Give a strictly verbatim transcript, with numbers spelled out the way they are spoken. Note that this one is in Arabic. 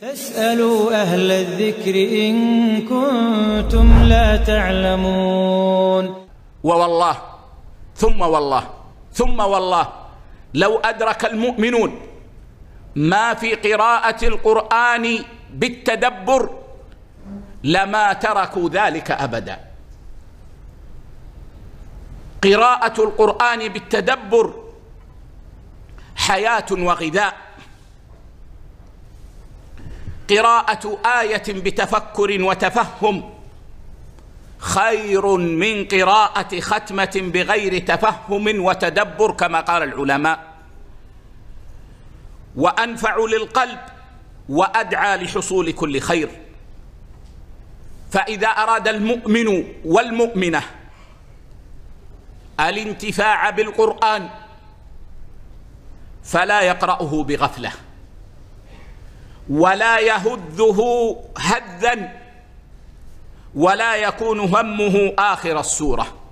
فاسألوا أهل الذكر إن كنتم لا تعلمون. ووالله ثم والله ثم والله لو أدرك المؤمنون ما في قراءة القرآن بالتدبر لما تركوا ذلك أبدا. قراءة القرآن بالتدبر حياة وغذاء. قراءة آية بتفكر وتفهم خير من قراءة ختمة بغير تفهم وتدبر كما قال العلماء، وأنفع للقلب وأدعى لحصول كل خير. فإذا أراد المؤمن والمؤمنة الانتفاع بالقرآن فلا يقرأه بغفلة ولا يهذه هذا ولا يكون همه آخر السورة.